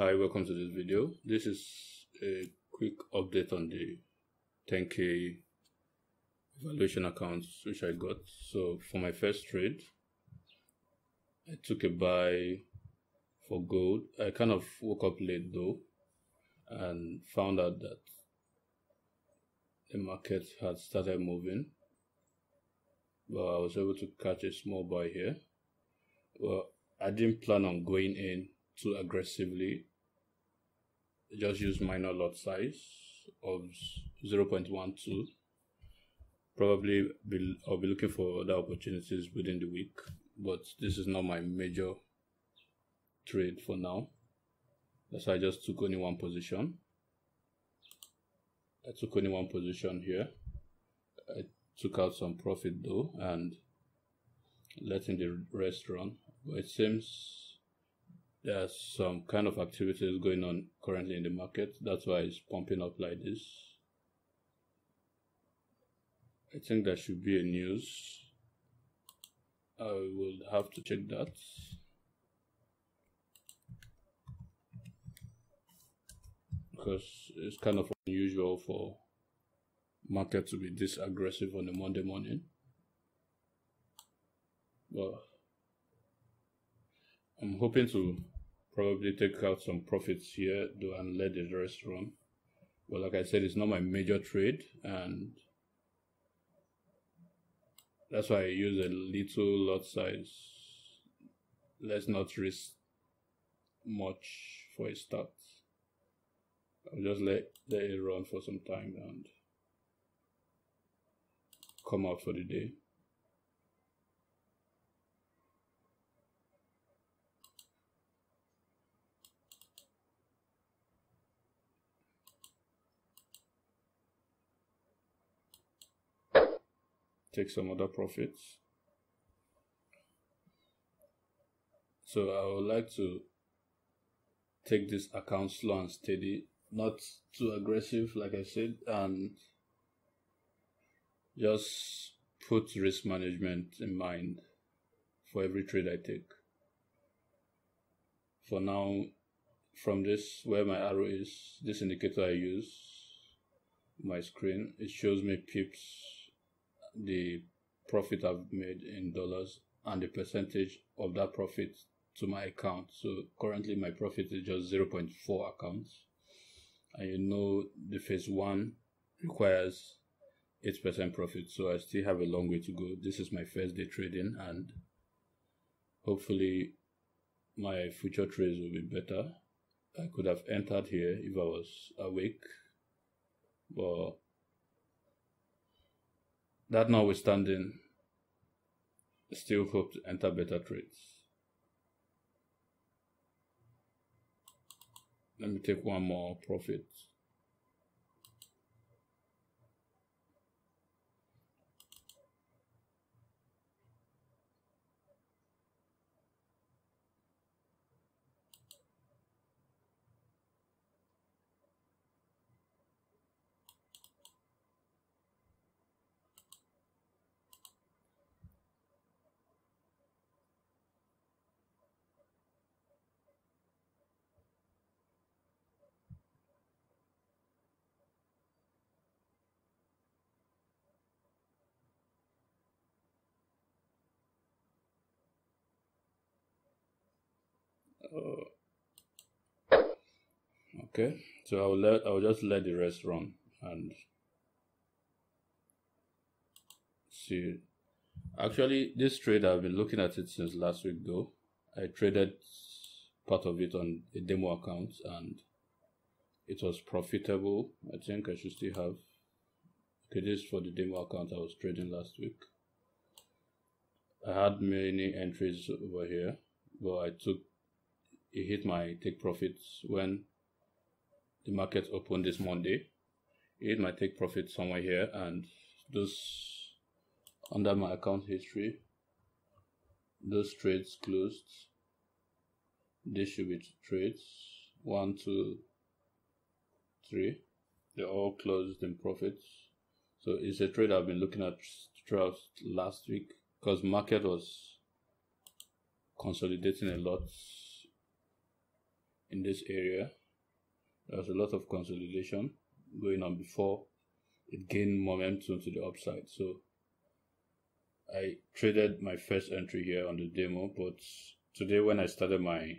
Hi, welcome to this video. This is a quick update on the 10k evaluation accounts which I got. So for my first trade, I took a buy for gold. I kind of woke up late though and found out that the market had started moving, but I was able to catch a small buy here. Well, I didn't plan on going in too aggressively. Just use minor lot size of 0.12. Probably I'll be looking for other opportunities within the week, but this is not my major trade for now. That's why I just took only one position. I took only one position here. I took out some profit though and letting the rest run. But it seems there's some kind of activities going on currently in the market. That's why it's pumping up like this. I think there should be a news. I will have to check that. Because it's kind of unusual for market to be this aggressive on a Monday morning. But I'm hoping to probably take out some profits here though and let the rest run. But like I said, it's not my major trade, and that's why I use a little lot size. Let's not risk much for a start. I'll just let it run for some time and come out for the day. Take some other profits. So I would like to take this account slow and steady, not too aggressive like I said, and just put risk management in mind for every trade I take. For now, from this where my arrow is, this indicator I use, my screen, it shows me pips, the profit I've made in dollars and the percentage of that profit to my account. So currently my profit is just 0.4 accounts, and you know the phase one requires 8% profit, so I still have a long way to go. This is my first day trading, and hopefully my future trades will be better. I could have entered here if I was awake, but that notwithstanding, still hope to enter better trades. Let me take one more profit. Okay, so I'll just let the rest run and see. Actually, this trade I've been looking at it since last week though. I traded part of it on a demo account and it was profitable. I think I should still have. Okay, this is for the demo account I was trading last week. I had many entries over here, but I took it hit my take profits when the market opened this Monday. It hit my take profit somewhere here, and those under my account history, those trades closed. This should be trades 1, 2, 3. They all closed in profits. So it's a trade I've been looking at throughout last week because market was consolidating a lot. in this area. There was a lot of consolidation going on before it gained momentum to the upside. So I traded my first entry here on the demo, but today when I started my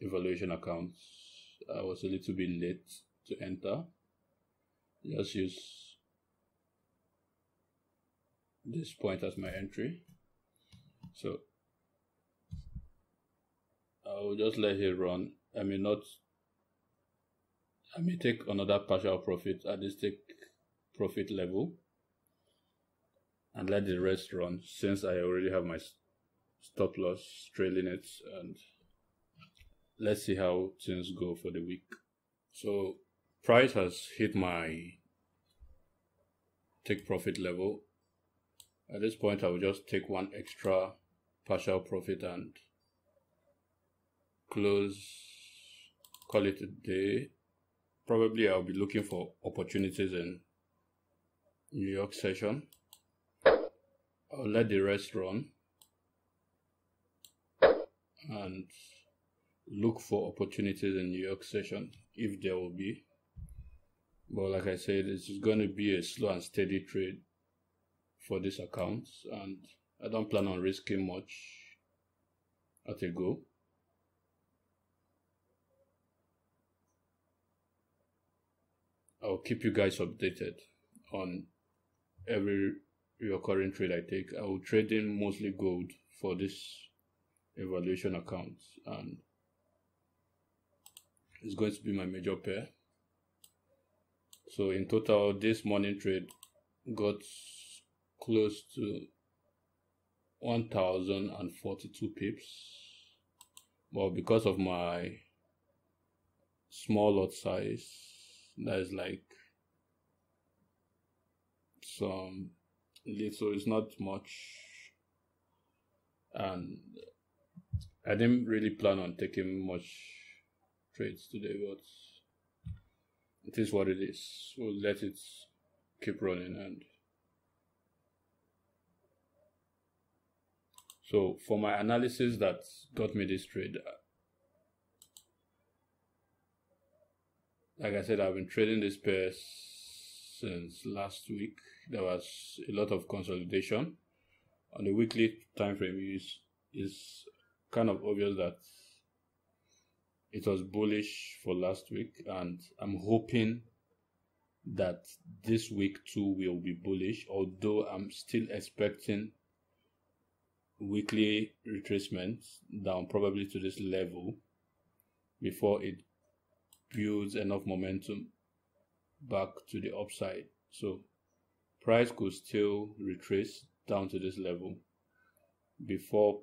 evaluation accounts, I was a little bit late to enter. Just use this point as my entry. So I'll just let it run. I may not, I may take another partial profit at this take profit level and let the rest run, since I already have my stop loss trailing it, and let's see how things go for the week. So price has hit my take profit level. At this point I will just take one extra partial profit and close, call it a day. Probably I'll be looking for opportunities in New York session. I'll let the rest run and look for opportunities in New York session if there will be. But like I said, it's going to be a slow and steady trade for this account, and I don't plan on risking much at a go. I'll keep you guys updated on every recurring trade I take. I will trade in mostly gold for this evaluation account, and it's going to be my major pair. So in total, this morning trade got close to 1042 pips. Well, because of my small lot size, that is like some little, it's not much, and I didn't really plan on taking much trades today, but it is what it is. We'll let it keep running. And so for my analysis that got me this trade, like I said, I've been trading this pair since last week. There was a lot of consolidation on the weekly time frame. Is kind of obvious that it was bullish for last week, and I'm hoping that this week too will be bullish, although I'm still expecting weekly retracement down probably to this level before it builds enough momentum back to the upside. So price could still retrace down to this level before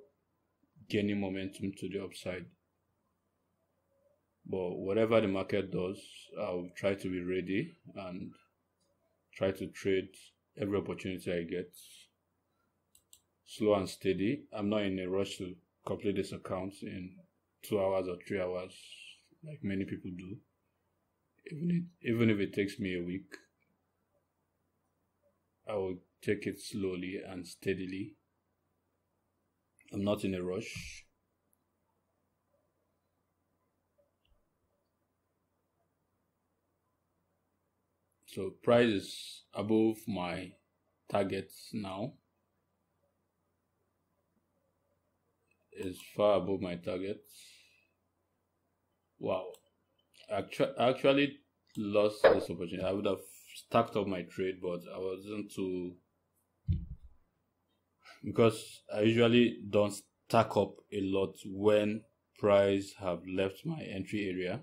gaining momentum to the upside. But whatever the market does, I'll try to be ready and try to trade every opportunity I get, slow and steady. I'm not in a rush to complete this account in 2 hours or 3 hours like many people do. Even if it takes me a week, I will take it slowly and steadily. I'm not in a rush. So price is above my targets now. It's far above my targets. Wow, I actually lost this opportunity. I would have stacked up my trade, but I wasn't too, because I usually don't stack up a lot when price have left my entry area.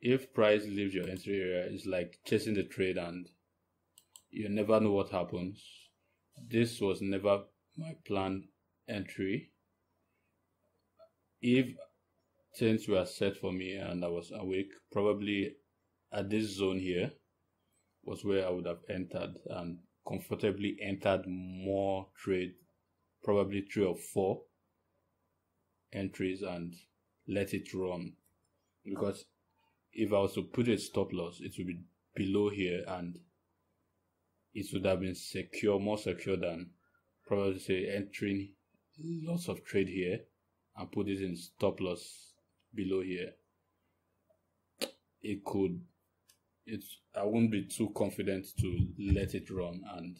If price leaves your entry area, it's like chasing the trade and you never know what happens. This was never my planned entry. If things were set for me and I was awake, probably at this zone here was where I would have entered and comfortably entered more trade, probably 3 or 4 entries, and let it run. Because if I was to put a stop loss, it would be below here and it would have been secure, more secure than probably say entering lots of trade here and put it in stop loss below here, it could, I wouldn't be too confident to let it run, and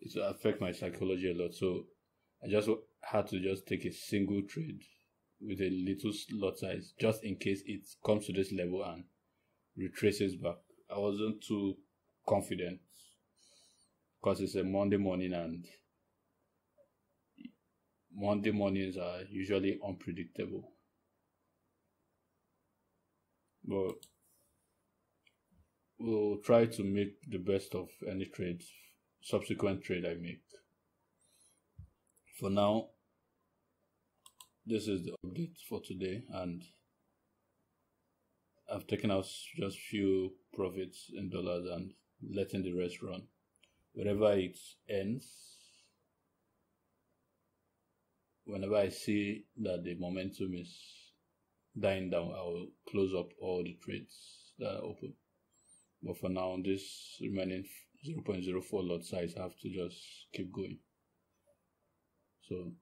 it will affect my psychology a lot. So I just had to just take a single trade with a little lot size, just in case it comes to this level and retraces back. I wasn't too confident because it's a Monday morning, and Monday mornings are usually unpredictable. But we'll try to make the best of any trade, subsequent trade I make. For now, this is the update for today, and I've taken out just few profits in dollars and letting the rest run. Wherever it ends, whenever I see that the momentum is dying down, I will close up all the trades that are open. But for now, this remaining 0.04 lot size, I have to just keep going. So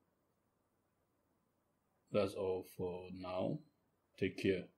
that's all for now. Take care.